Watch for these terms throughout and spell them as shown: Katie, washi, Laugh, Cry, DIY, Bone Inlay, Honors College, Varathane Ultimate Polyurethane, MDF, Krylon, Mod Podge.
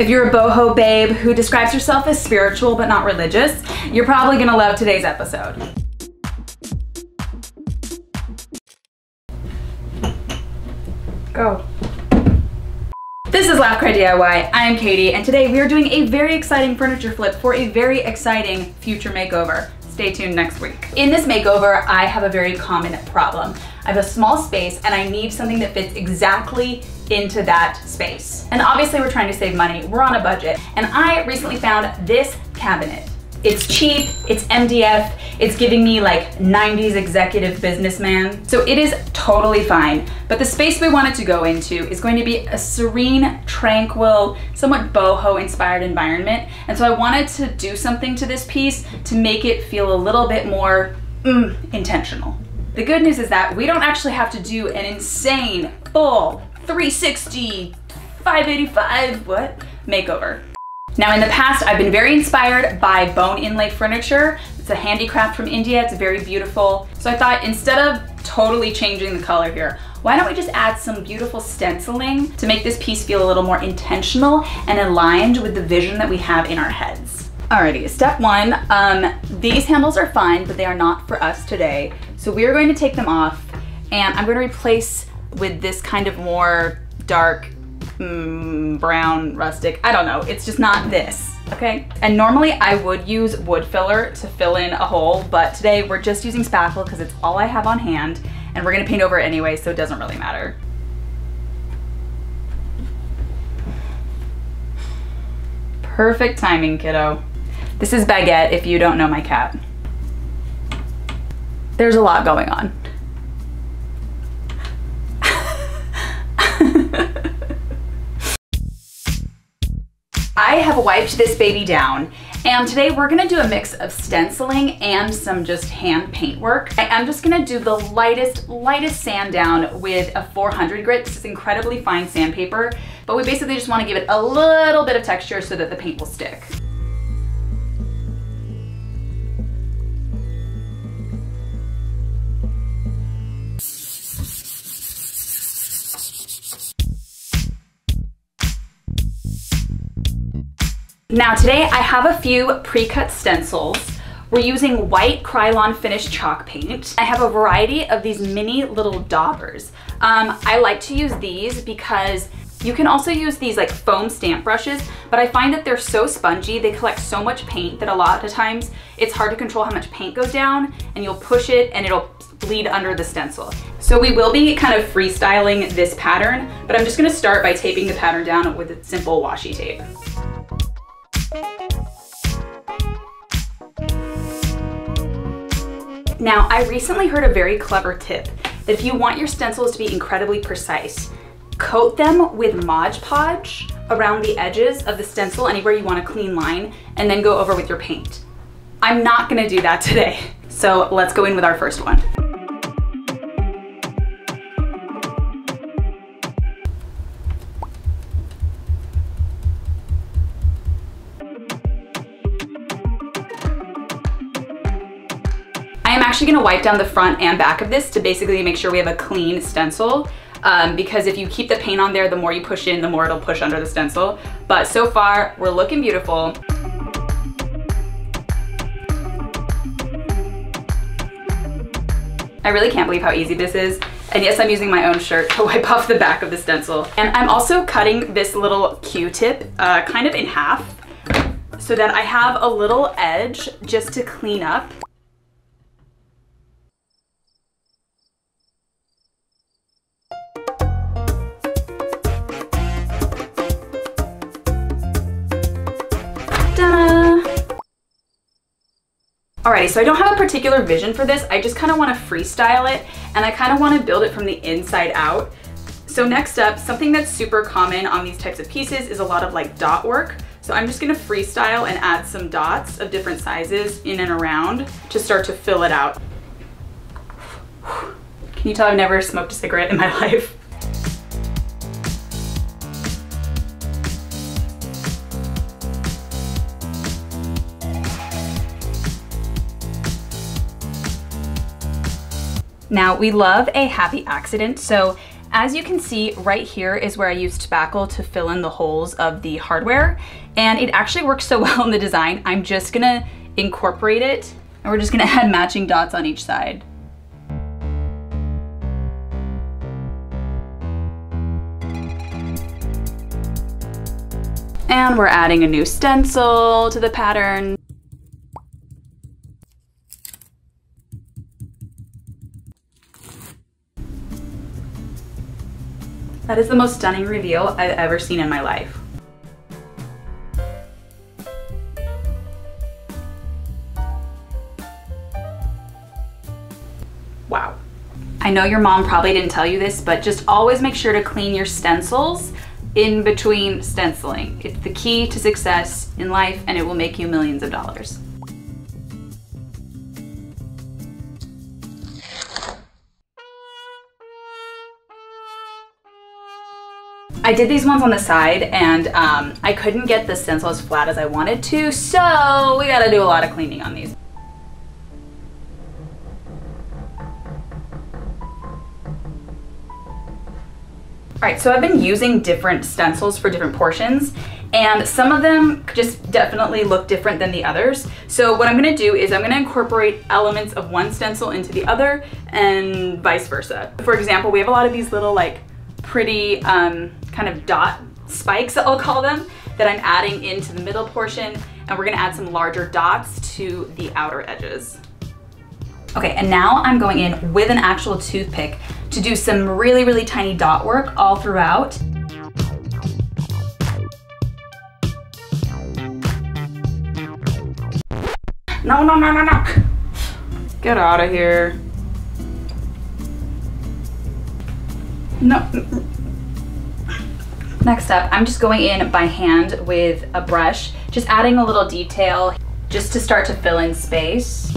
If you're a boho babe who describes herself as spiritual but not religious, you're probably gonna love today's episode. Go. This is Laugh, Cry, DIY. I am Katie, and today we are doing a very exciting furniture flip for a very exciting future makeover. Stay tuned next week. In this makeover, I have a very common problem. I have a small space and I need something that fits exactly into that space. And obviously we're trying to save money, we're on a budget. And I recently found this cabinet. It's cheap, it's MDF, it's giving me like 90s executive businessman. So it is totally fine. But the space we want it to go into is going to be a serene, tranquil, somewhat boho-inspired environment. And so I wanted to do something to this piece to make it feel a little bit more intentional. The good news is that we don't actually have to do an insane, full 360, 585, what? Makeover. Now in the past, I've been very inspired by bone inlay furniture. It's a handicraft from India, it's very beautiful. So I thought instead of totally changing the color here, why don't we just add some beautiful stenciling to make this piece feel a little more intentional and aligned with the vision that we have in our heads. Alrighty, step one, these handles are fine, but they are not for us today. So we are going to take them off and I'm going to replace with this kind of more dark, brown, rustic, I don't know, it's just not this, okay? And normally I would use wood filler to fill in a hole, but today we're just using spackle because it's all I have on hand, and we're gonna paint over it anyway, so it doesn't really matter. Perfect timing, kiddo. This is Baguette, if you don't know my cat. There's a lot going on. I have wiped this baby down, and today we're gonna do a mix of stenciling and some just hand paint work. I'm just gonna do the lightest sand down with a 400 grit. This is incredibly fine sandpaper, but we basically just wanna give it a little bit of texture so that the paint will stick. Now today I have a few pre-cut stencils. We're using white Krylon finished chalk paint. I have a variety of these mini little daubers. I like to use these because you can also use these like foam stamp brushes, but I find that they're so spongy, they collect so much paint that a lot of times it's hard to control how much paint goes down, and you'll push it and it'll bleed under the stencil. So we will be kind of freestyling this pattern, but I'm just gonna start by taping the pattern down with a simple washi tape. Now, I recently heard a very clever tip that if you want your stencils to be incredibly precise, coat them with Mod Podge around the edges of the stencil, anywhere you want a clean line, and then go over with your paint. I'm not gonna do that today, so let's go in with our first one. I'm actually gonna wipe down the front and back of this to basically make sure we have a clean stencil, because if you keep the paint on there, the more you push in, the more it'll push under the stencil. But so far, we're looking beautiful. I really can't believe how easy this is. And yes, I'm using my own shirt to wipe off the back of the stencil. And I'm also cutting this little Q-tip kind of in half so that I have a little edge just to clean up. Alrighty, so I don't have a particular vision for this. I just kind of want to freestyle it, and I kind of want to build it from the inside out. So next up, something that's super common on these types of pieces is a lot of like dot work. So I'm just going to freestyle and add some dots of different sizes in and around to start to fill it out. Can you tell I've never smoked a cigarette in my life? Now, we love a happy accident, so As you can see right here is where I used tobacco to fill in the holes of the hardware, and it actually works so well in the design. I'm just gonna incorporate it, and we're just gonna add matching dots on each side. And we're adding a new stencil to the pattern. That is the most stunning reveal I've ever seen in my life. Wow. I know your mom probably didn't tell you this, but just always make sure to clean your stencils in between stenciling. It's the key to success in life, and it will make you millions of dollars. I did these ones on the side, and I couldn't get the stencil as flat as I wanted to, so we gotta do a lot of cleaning on these. All right, so I've been using different stencils for different portions, and some of them just definitely look different than the others. So what I'm gonna do is I'm gonna incorporate elements of one stencil into the other and vice versa. For example, we have a lot of these little like pretty kind of dot spikes, I'll call them, that I'm adding into the middle portion, and we're gonna add some larger dots to the outer edges. Okay, and now I'm going in with an actual toothpick to do some really, really tiny dot work all throughout. No, no, no, no, no. Get out of here. No. Next up, I'm just going in by hand with a brush, just adding a little detail just to start to fill in space.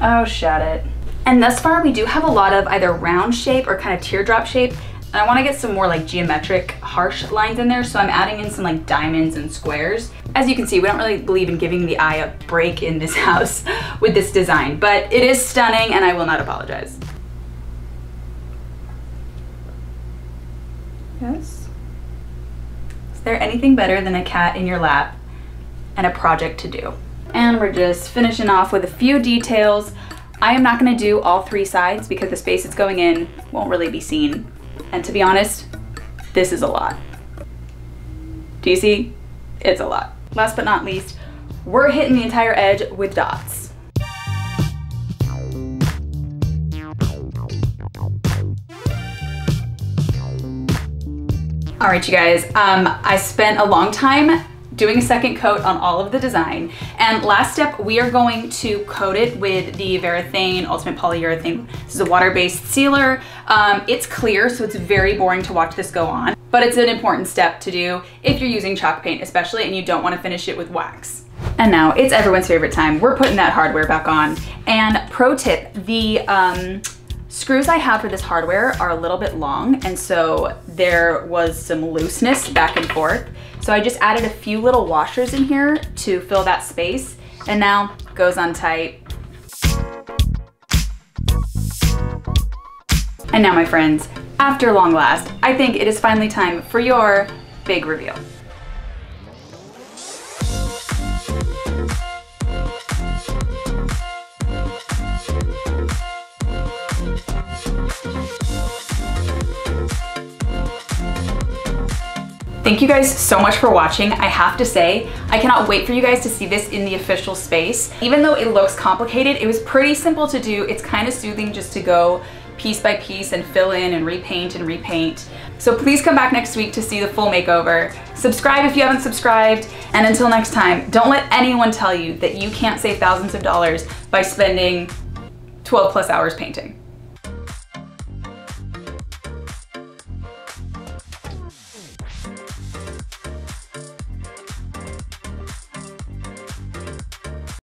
Oh, shut it. And thus far we do have a lot of either round shape or kind of teardrop shape. And I wanna get some more like geometric harsh lines in there, so I'm adding in some like diamonds and squares. As you can see, we don't really believe in giving the eye a break in this house with this design, but it is stunning and I will not apologize. Yes? Is there anything better than a cat in your lap and a project to do? And we're just finishing off with a few details. I am not gonna do all three sides because the space it's going in won't really be seen. And to be honest, this is a lot. Do you see? It's a lot. Last but not least, we're hitting the entire edge with dots. All right, you guys, I spent a long time doing a second coat on all of the design. And last step, we are going to coat it with the Varathane Ultimate Polyurethane. This is a water-based sealer. It's clear, so it's very boring to watch this go on, but it's an important step to do if you're using chalk paint especially and you don't wanna finish it with wax. And now it's everyone's favorite time. We're putting that hardware back on. And pro tip, the screws I have for this hardware are a little bit long, and so there was some looseness back and forth. So I just added a few little washers in here to fill that space, and now goes on tight. And now, my friends, after long last, I think it is finally time for your big reveal. Thank you guys so much for watching. I have to say, I cannot wait for you guys to see this in the official space. Even though it looks complicated, it was pretty simple to do. It's kind of soothing just to go piece by piece and fill in and repaint and repaint. So please come back next week to see the full makeover. Subscribe if you haven't subscribed. And until next time, don't let anyone tell you that you can't save thousands of dollars by spending 12+ hours painting.